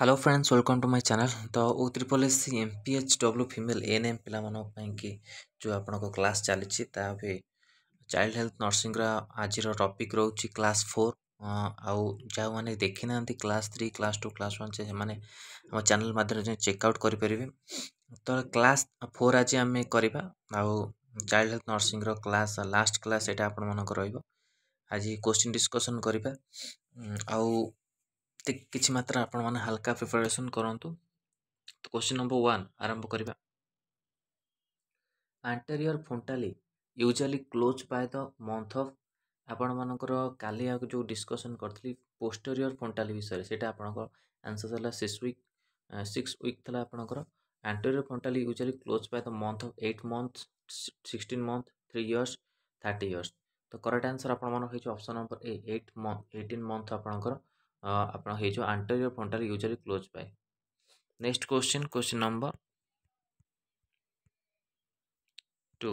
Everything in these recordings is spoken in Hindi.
Hello friends welcome to my channel. तो OSSSC MPHW फीमेल ANM पे जो आप क्लास चली चाइल्ड हेल्थ नर्सिंग आज टॉपिक रोच क्लास 4 आउ जो मैंने देखी ना क्लास 3 क्लास 2 क्लास 1 से मैंने हम चैनल मध्यम चेकआउट करेंगे। तो क्लास 4 आज आम करवा child health nursing class last class ये आप आज क्वेश्चन डिस्कशन करवा आ किछि मात्रा आपण माने हल्का प्रिपरेशन करंतु। तो क्वेश्चन नंबर 1 आरंभ करबा। Anterior fontanelle usually close by the month of आपण मानकर काली जो डिस्कशन करथली पोस्टेरियर फ्रंटाली विषय सेटा आपण को आंसर होला 6 वीक थला आपण को। Anterior fontanelle usually close by the month of 8 month 16 month 3 years 30 years. तो करेक्ट आंसर आपण मानो हे option number A 8 month 18 month आपण को अपना हे जो anterior frontal usually close by. Next question, question number 2।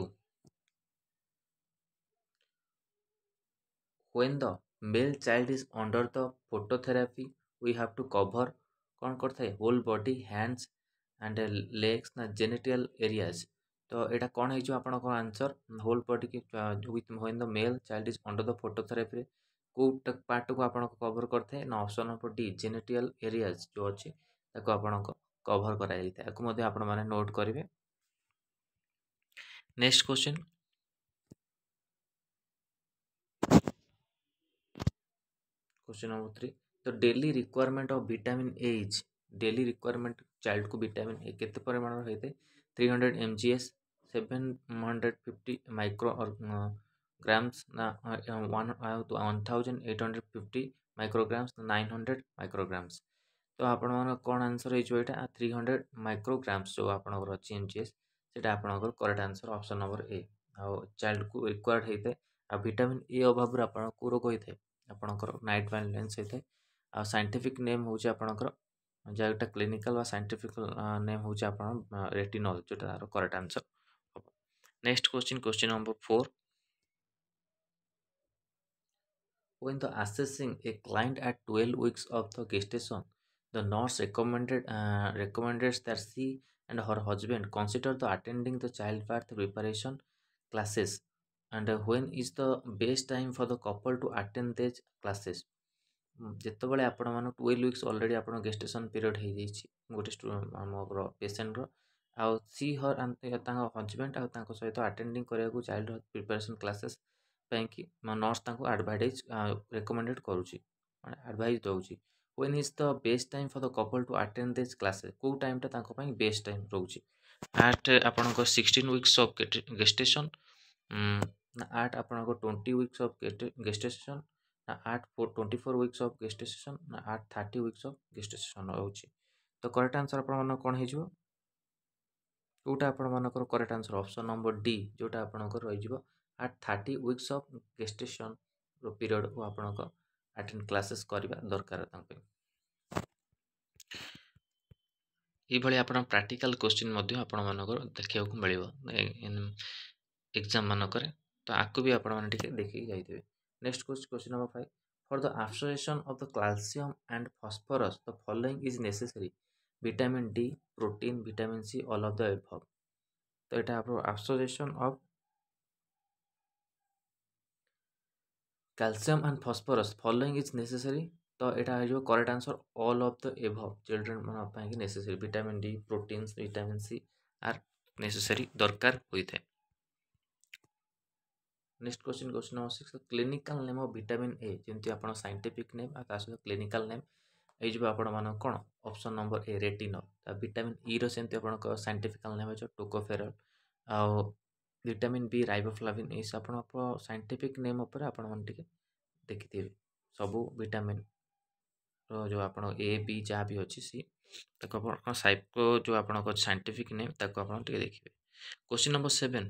When the male child is under the phototherapy we have to cover कौन करता है whole body hands and legs ना जेनिटल एरियाज। तो यहाँ कौन है जो आपन को आंसर होल बॉडी की when the male child is under the phototherapy को पार्ट को आप कवर करते हैं ना option number D genital areas जो अच्छे कवर कर नोट करेंगे। Next question, question number 3। तो daily requirement of vitamin A is daily requirement child को विटामिन ए केते परिमाण रहे थे 300 mgs 750 माइक्रो और ग्राम्स ना 1850 माइक्रोग्राम्स 900 माइक्रोग्राम्स। तो आपण माने कोन आंसर हे जो एटा 300 माइक्रोग्राम्स जो आपण को अछि एमजीएस सेटा आपण को correct answer option number A. आ चाइल्ड को रिक्वायर्ड हेते आ विटामिन ए अभाव आपण को रोग हेते आपण को नाइट वायलेंस हेते आ साइंटिफिक नेम हो जे आपण को जेटा क्लिनिकल वा साइंटिफिक नेम हो जे आपण रेटिनॉल जोटा correct answer. Next question, question number 4। When the assessing a client at 12 weeks of the gestation, the nurse recommends that she and her husband consider the attending the childbirth preparation classes, and when is the best time for the couple to attend these classes? जेतो बड़े आपन मानो 12 weeks already आपन gestation period है जी ची गोटे मानो patient रो आउ she her and तांगो husband आउ तांगो सहित attending करे को childbirth preparation classes कि नर्स तांको एडवाइज रेकमेंडेड करूची एडवाइज दउची। When is the best time for the couple to attend this classes को टाइम टा तांको पई बेस्ट टाइम रहउची एट आपन को 16 वीक्स ऑफ गेस्टेशन ना एट आपन को 20 वीक्स ऑफ गेस्टेशन ना एट 24 वीक्स ऑफ गेस्टेशन ना एट 30 वीक्स ऑफ गेस्टेशन रहउची। तो करेक्ट आंसर आपन माने कोन हे जो कोटा आपन माने को correct answer option number D जोटा आपन को रहि जीवो एट 30 वीक्स ऑफ गेस्टेशन रो पीरियड को आपण को अटेंड क्लासेस करबा दरकार तांपे। ई भली आपण प्रैक्टिकल क्वेश्चन मध्य आपण मानको देखियो को मिलिबो एग्जाम मानकरे। तो आकु भी आपण मान ठीक देखि जाइतबे। Next question number 5। For the absorption of the calcium and phosphorus the following is necessary vitamin D protein vitamin C all of the above. तो एटा आपण absorption of calcium and phosphorus following is necessary. तो यहाँ जो correct answer all of the above children माना necessary vitamin D protein vitamin C are necessary दरकार होता है। Next question, question number 6। Clinical name of vitamin A जमी आप साइंटिफिक नेम सहित क्लिनिकल नेम ये आप कौन option number A retinol. Vitamin E रमती आप साइंटिफिकल नेम जो टोकोफेरॉल आ विटामिन बी राइबोफ्लाविन ये आप साइंटिफिक नेम उपर आपन देखिथे सबू विटामिन जो आप ए बी जहाँ भी अच्छी सी साइको जो आप साइंटिफिक नेम ताको देखिए। Question number 7।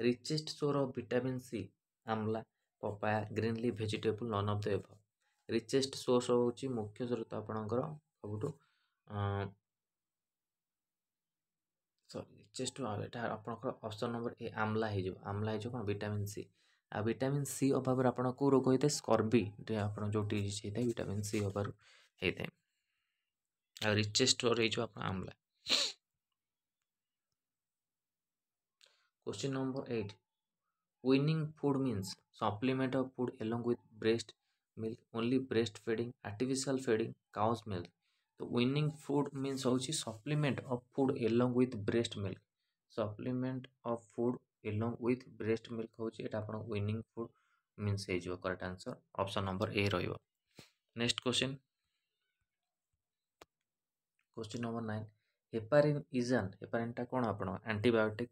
Richest source of vitamin C amla papaya green leaf vegetable none of the above. Richest source होची मुख्य स्रोत आपनकर सबुठो सॉरी चेस्ट आपन ऑप्शन नंबर ए आमला है जो कौन विटामिन सी आ विटामिन सी अभाव आपन को रोग होता है स्कर्वी आपन जो डिजीज होता है विटामिन सी अभाव होता है। रिचेस्ट रही amla. Question number 8 weaning food means supplement of food along with breast milk only breast feeding artificial feeding cow's milk. तो विनिंग फूड मीन्स हूँ supplement of food along with breast milk. Supplement of food along with breast milk हूँ यहाँ विनिंग फूड मीन्स हो correct answer option number A रही। Next question question number 9 heparin is an heparin टा कौन आप एंटीबायोटिक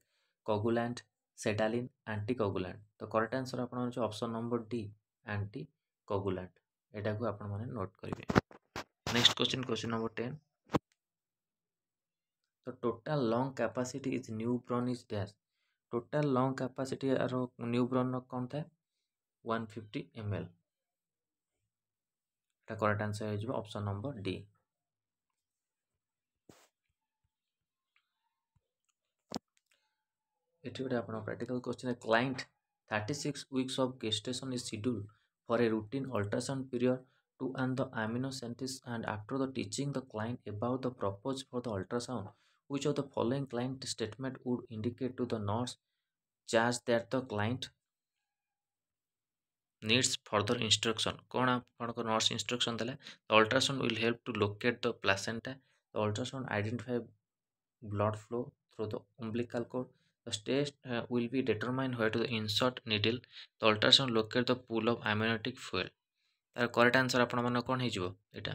कोगुलांट सेटालिन एंटीकोगुलांट। तो करेक्ट आंसर आप ऑप्शन नंबर डी एंटीकोगुलांट एटा को आपण माने नोट करेंगे। नेक्स्ट क्वेश्चन क्वेश्चन नंबर 10 तो total lung capacity is newborn is dash. Total lung capacity newborn कौन था 150 ml। करेक्ट आंसर हो ऑप्शन नंबर डी। एटी गोटे आप practical question client 36 weeks of gestation is scheduled for a routine ultrasound period to and the amniocentesis and after the teaching the client about the purpose for the ultrasound which of the following client statement would indicate to the nurse charge that the client needs further instruction. कौन आप नर्स इंस्ट्रक्शन देला the ultrasound will help to locate the placenta the ultrasound identify blood flow through the umbilical cord the stage will be determined where to insert needle the ultrasound locate the pool of amniotic fluid। तार करेक्ट आंसर आपण मन कोन हे जिवो एटा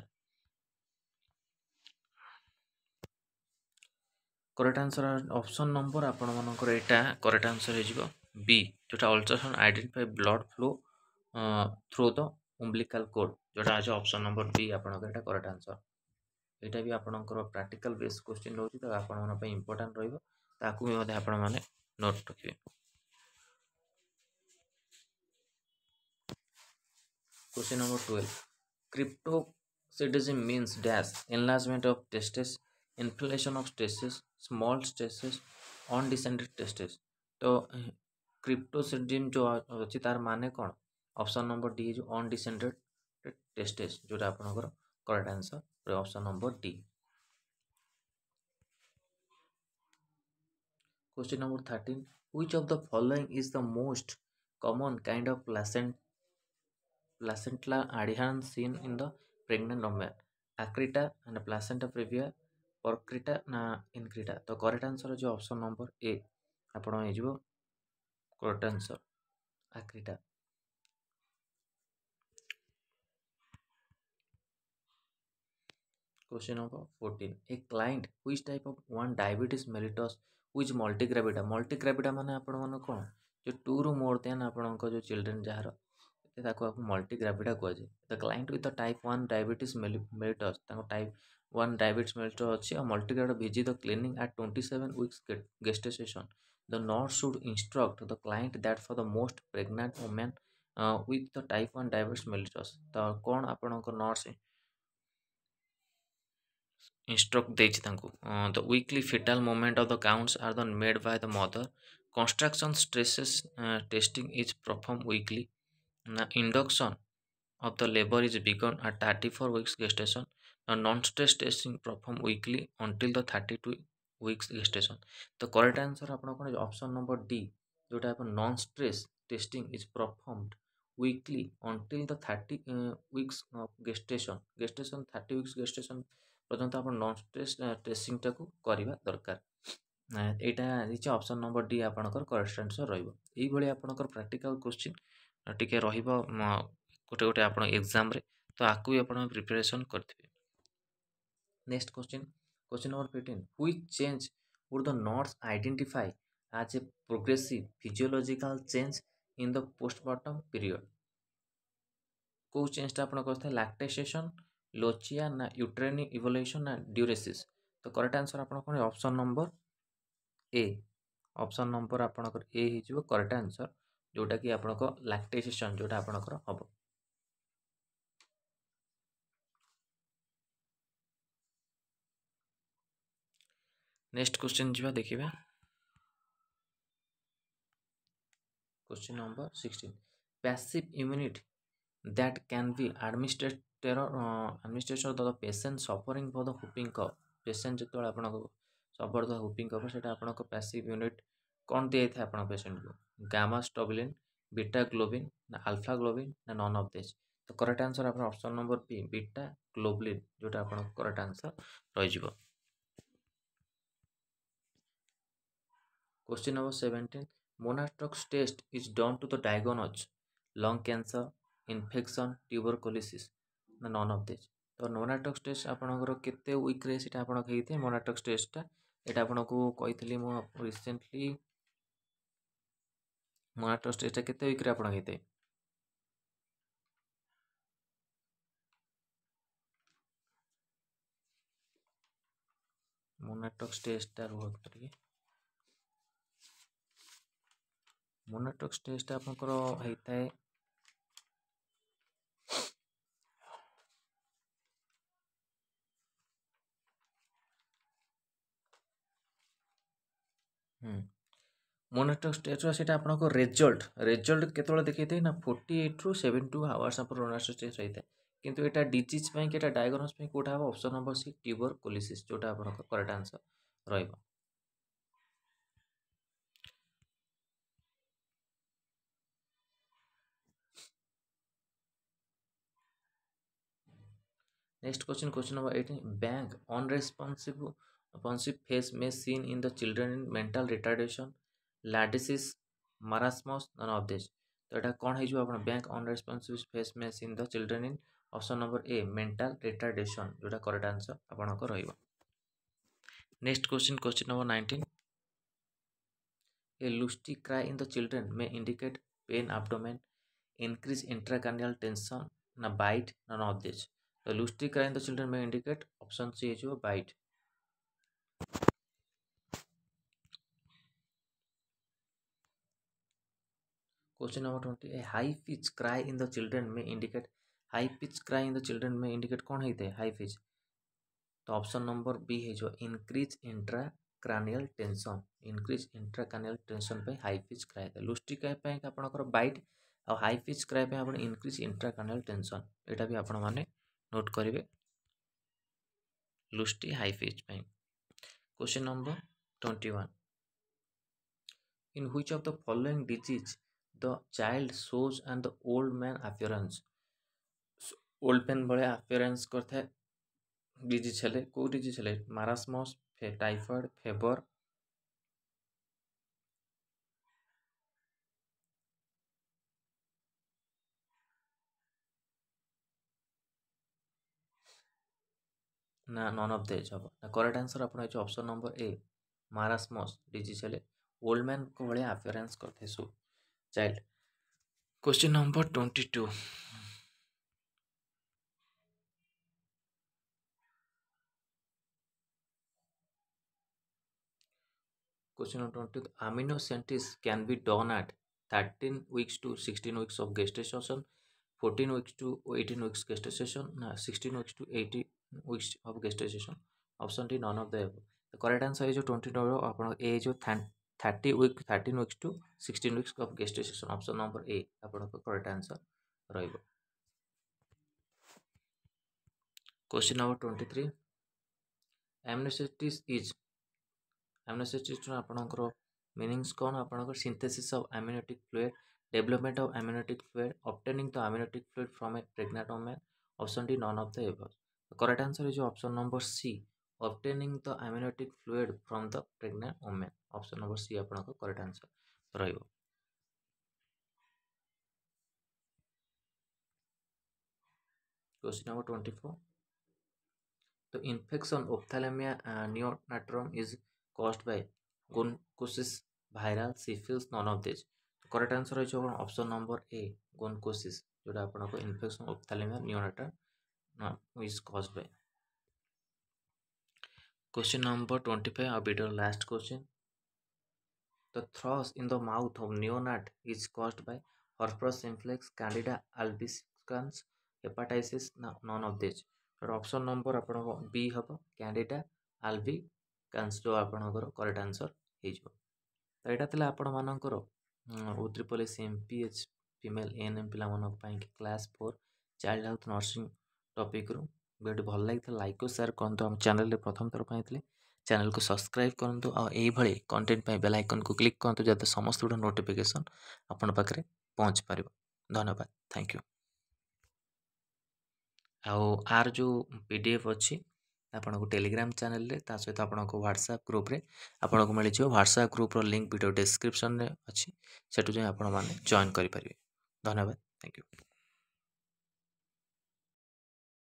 करेक्ट आंसर ऑप्शन नंबर आपण मन को एटा करेक्ट आंसर हे जिवो बी जोटा ultrasound identify blood flow through the umbilical cord जोटा आज ऑप्शन नंबर बी आपण को एटा करेक्ट आंसर। एटा भी आपण को प्रैक्टिकल बेस क्वेश्चन रहउची त आपण मन पे इंपोर्टेंट रहइबो ताकू भी मते आपण माने नोट रखिए। Question number 12 cryptorchidism means dash enlargement of testis inflation of testis small testis undescended testis. तो क्रिप्टोसेडिज्म जो अच्छी तार माने कौन ऑप्शन नंबर डी जो अनडिसेंडेड टेस्टिस जोटा आपनकर correct answer option number D. Question number 13 which of the following is the most common kind of placental adherence seen in the pregnant women accreta and placenta previa percreta ना इनक्रिटा। तो करेक्ट आंसर जो ऑप्शन नंबर ए आपण हे जिवो correct answer accreta. Question number 14 a client which type of one diabetes mellitus which multigravida. Multigravida माने आपण मन कौन जो 2 रु मोर दैन आपण जो चिल्ड्रेन जार मल्टीग्रेविटा कह जाए। The client with the type 1 diabetes mellitus type 1 diabetes mellitus अच्छी और multigravida visit the clinic at 27 weeks gestation the nurse should instruct the client that for the most pregnant women with the type 1 diabetes mellitus. तो कौन आपण नर्स इंस्ट्रक्ट देछि तांको the weekly fetal movement of the counts are the made by the mother construction stresses testing is perform weekly ना induction of the labour is begin at 34 weeks gestation ना non stress testing perform weekly until the 32 weeks gestation. तो करेक्ट आंसर आपन कोन ऑप्शन नंबर डी जोटा आप non stress testing is performed weekly until the 30 weeks gestation gestation 30 weeks gestation पर्यटन आप नॉन स्ट्रेस टेस्टिंग टाकू करवा दरकार। यहाँ ऑप्शन नंबर डी आप करेक्ट आंसर रही। प्रैक्टिकल क्वेश्चन टी रोटे गोटे आप एग्जाम रे तो आपको भी आप प्रिपरेशन करेंगे। Next question question number 15 which change would the nurse identify as a progressive physiological change in the postmortem period. कौ चेंजटा आप लैक्टेशन लोचिया ना यूट्रेनी इवोल्यूशन ना ड्यूरेसिस। तो करेक्ट आंसर आपन ऑप्शन नंबर ए आपन ए हो करेक्ट आंसर जोटा कि आपन को लैक्टेशन जोटा आपन को हबो। नेक्स्ट क्वेश्चन जीवा देखिबा Question number 16. Passive immunity that can be administered administration to the patient suffering for the whooping cough. Patient जो तो आपना को suffer the whooping cough शेटा आपना को passive immunity कौन दिए थे आपना patient को? Gamma globulin, beta globin, ना alpha globin, ना none of these. तो correct answer आपना option number B beta globulin जो तो आपना correct answer रहिजिबो. Question number 17. Monatrox test is done to the diagnose lung cancer, infection, tuberculosis. None of this तो मोनाट्रक्स टेस्ट आपनकर केते वीक रे सेटा आपन कहिथे मोनाट्रक्स टेस्ट एटा आपनको कहिथली मो रिसेंटली मोनाट्रक्स टेस्ट केते वीक रे आपन कहिथे मोनाट्रक्स टेस्ट बहुत करिए मोनाट्रक्स टेस्ट आपनकर होइथाय मोनाट्रक्स टेस्ट सेटा आपन को रिजल्ट रिजल्ट केतोला देखैते ना 48 टू 72 आवर्स पर मोनाट्रक्स टेस्ट रहैते किंतु एटा डिजीज पई केटा डायग्नोस पई कोठा हो ऑप्शन नंबर सी ट्यूबरकुलोसिस जोटा आपन को करेक्ट आंसर रहइबो. Next question question number 18. Blank unresponsive face में seen in the children in mental retardation लैडिसिस मारास्मस नन ऑफ दिस तो एटा कोन हे जो आपन बैंक अनरेस्पॉन्सिव फेस में seen the children in option number A mental retardation जोटा करेक्ट आंसर आपन को रहइबो. Next question question number 19. A lusty cry in the children में indicate pain abdomen increase intracranial tension ना बाइट नन ऑफ दिस तो lusty cry in the children में इंडिकेट ऑप्शन सी है जो bite. Question number 20. A high pitch cry in the children में इंडिकेट कौन है थे हाई पिच तो ऑप्शन नंबर बी है जो इंक्रीज इंट्राक्रanial टेंशन पे हाई पिच क्राई थे लूस्टी क्राई पे आपन को बाइट और हाई पिच क्राई पे आपन इंक्रीज इंट्राक्रanial टेंशन एटा भी आपन माने नोट करिवे लूस्टी हाई पिच पे. Question number 21. In which of the following disease the child shows and the old man appearance so, old man बड़े appearance करते हैं डिजीज चले मारास्मस टाइफाइड फेबर ना नॉन ऑफ देज अब करेक्ट आंसर अपना जो option number A marasmus disease चले ओल्ड मैन को बड़े appearance करते सो child. Question number 22. Question number 22. Amniocentesis can be done at 13 weeks to 16 weeks of gestation, 14 weeks to 18 weeks gestation, 16 weeks to 18 weeks of gestation. Option D none of the above. The correct answer is 22 अपना ए जो 13 weeks to 16 weeks of gestation option number A आपन को करेक्ट आंसर रहइबो. Question number 23. amniocentesis आपन को मीनिंग्स कोन आपन को synthesis of amniotic fluid development of amniotic fluid obtaining the amniotic fluid from a pregnant woman option D none of the above the correct answer is option number C obtaining the amniotic fluid from the pregnant woman option number C अपना को correct answer रहिबो. Question number 24. The infection ophthalmia neonatum is caused by goncosis viral syphilis none of these the correct answer is option number A goncosis जोड़ा अपना को infection ophthalmia neonatum is caused by. Question number 25 our video last question. The thrush in the mouth of neonate is caused by herpes simplex candida albicans hepatitis none of these so option number apna ko B hobo candida albicans jo apna ko correct answer he jo to eta thila apna manan ko OSSSC MPH female ANM पाई class 4 child health nursing topic रु वीडियो भल लगी लाइक और शेयर करते हम चैनल प्रथम थर पाई चैनल को सब्सक्राइब करूँ और ये कंटेंट बेल आइकन को क्लिक करूँ जैसे समस्त नोटिफिकेशन आपण पाखे पहुँच पार। धन्यवाद। Thank you. आर जो PDF अच्छी आपको टेलीग्राम चैनल सहित आपको व्हाट्सएप ग्रुप रे आपको मिल जाए। व्हाट्सएप ग्रुप रो लिंक वीडियो डिस्क्रिप्शन रे अच्छी सेटु जॉइन करि पारिबे। धन्यवाद। Thank you.